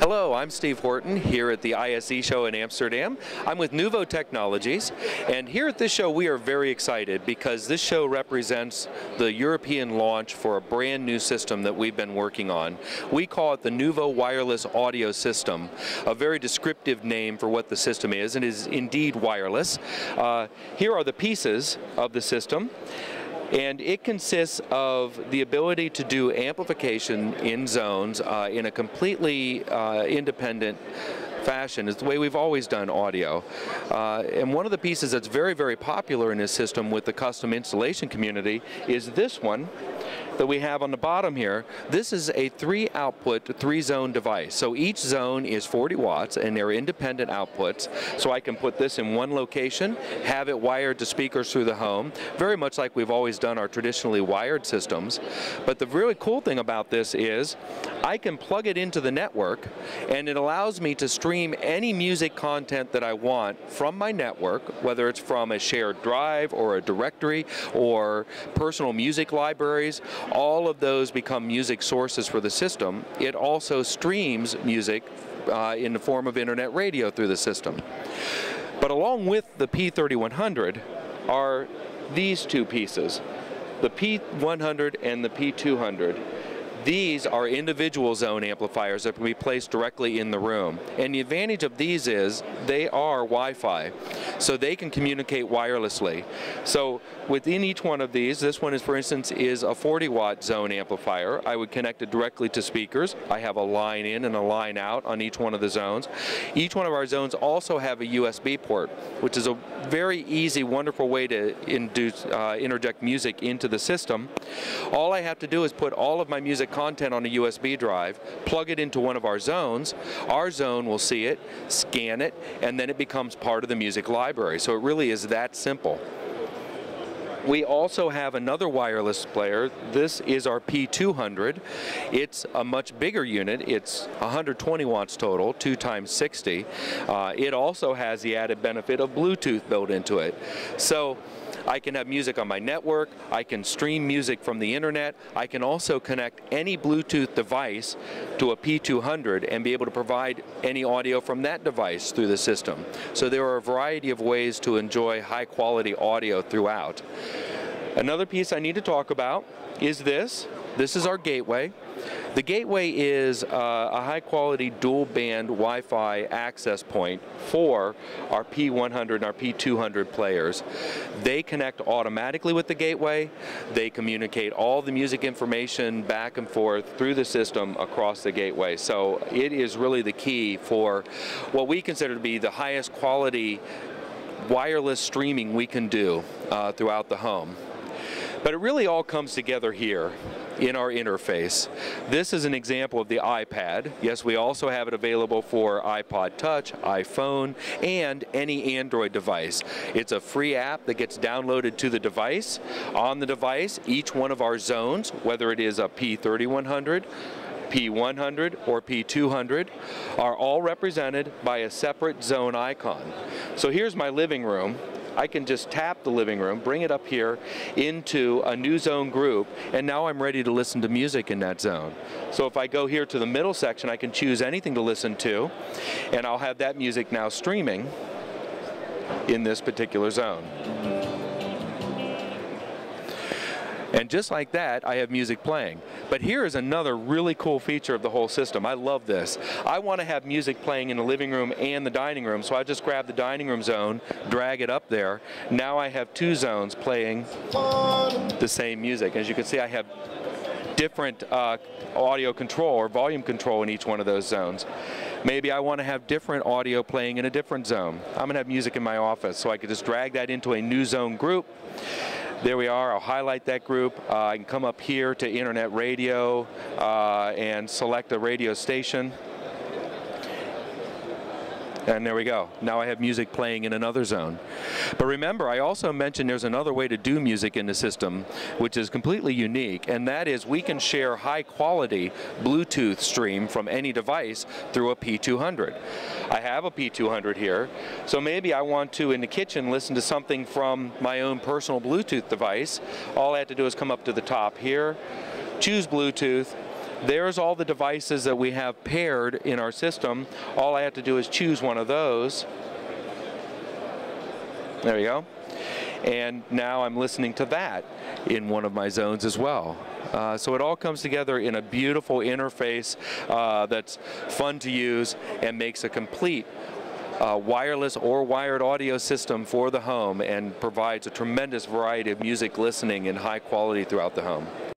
Hello, I'm Steve Horton here at the ISE show in Amsterdam. I'm with Nuvo Technologies, and here at this show we are very excited because this show represents the European launch for a brand new system that we've been working on. We call it the Nuvo Wireless Audio System, a very descriptive name for what the system is, and it is indeed wireless. Here are the pieces of the system. And it consists of the ability to do amplification in zones in a completely independent fashion. It's the way we've always done audio. And one of the pieces that's very, very popular in this system with the custom installation community is this one that we have on the bottom here. This is a 3-output, 3-zone device. So each zone is 40 watts and they're independent outputs. So I can put this in one location, have it wired to speakers through the home, very much like we've always done our traditionally wired systems. But the really cool thing about this is I can plug it into the network and it allows me to stream any music content that I want from my network, whether it's from a shared drive or a directory or personal music libraries. All of those become music sources for the system. It also streams music in the form of internet radio through the system. But along with the P3100 are these two pieces, the P100 and the P200. These are individual zone amplifiers that can be placed directly in the room. And the advantage of these is they are Wi-Fi, so they can communicate wirelessly. So within each one of these, this one is, for instance, is a 40-watt zone amplifier. I would connect it directly to speakers. I have a line in and a line out on each one of the zones. Each one of our zones also have a USB port, which is a very easy, wonderful way to interject music into the system. All I have to do is put all of my music content on a USB drive, plug it into one of our zones. Our zone will see it, scan it, and then it becomes part of the music library. So it really is that simple. We also have another wireless player. This is our P200. It's a much bigger unit. It's 120 watts total, 2 × 60. It also has the added benefit of Bluetooth built into it. So I can have music on my network. I can stream music from the internet. I can also connect any Bluetooth device to a P200 and be able to provide any audio from that device through the system. So there are a variety of ways to enjoy high quality audio throughout. Another piece I need to talk about is this. This is our gateway. The gateway is a high-quality dual-band Wi-Fi access point for our P100 and our P200 players. They connect automatically with the gateway. They communicate all the music information back and forth through the system across the gateway. So it is really the key for what we consider to be the highest quality wireless streaming we can do throughout the home. But it really all comes together here in our interface. This is an example of the iPad. Yes, we also have it available for iPod Touch, iPhone, and any Android device. It's a free app that gets downloaded to the device. On the device, each one of our zones, whether it is a P3100, P100 or P200, are all represented by a separate zone icon. So here's my living room. I can just tap the living room, bring it up here into a new zone group, and now I'm ready to listen to music in that zone. So if I go here to the middle section, I can choose anything to listen to, and I'll have that music now streaming in this particular zone. And just like that, I have music playing. But here is another really cool feature of the whole system. I love this. I want to have music playing in the living room and the dining room, so I just grab the dining room zone, drag it up there. Now I have two zones playing the same music. As you can see, I have different audio control or volume control in each one of those zones. Maybe I want to have different audio playing in a different zone. I'm going to have music in my office, so I could just drag that into a new zone group. There we are. I'll highlight that group. I can come up here to internet radio and select a radio station. And there we go. Now I have music playing in another zone. But remember, I also mentioned there's another way to do music in the system, which is completely unique, and that is we can share high-quality Bluetooth stream from any device through a P200. I have a P200 here, so maybe I want to, in the kitchen, listen to something from my own personal Bluetooth device. All I have to do is come up to the top here, choose Bluetooth, There's all the devices that we have paired in our system. All I have to do is choose one of those. There we go. And now I'm listening to that in one of my zones as well. So it all comes together in a beautiful interface that's fun to use and makes a complete wireless or wired audio system for the home and provides a tremendous variety of music listening and high quality throughout the home.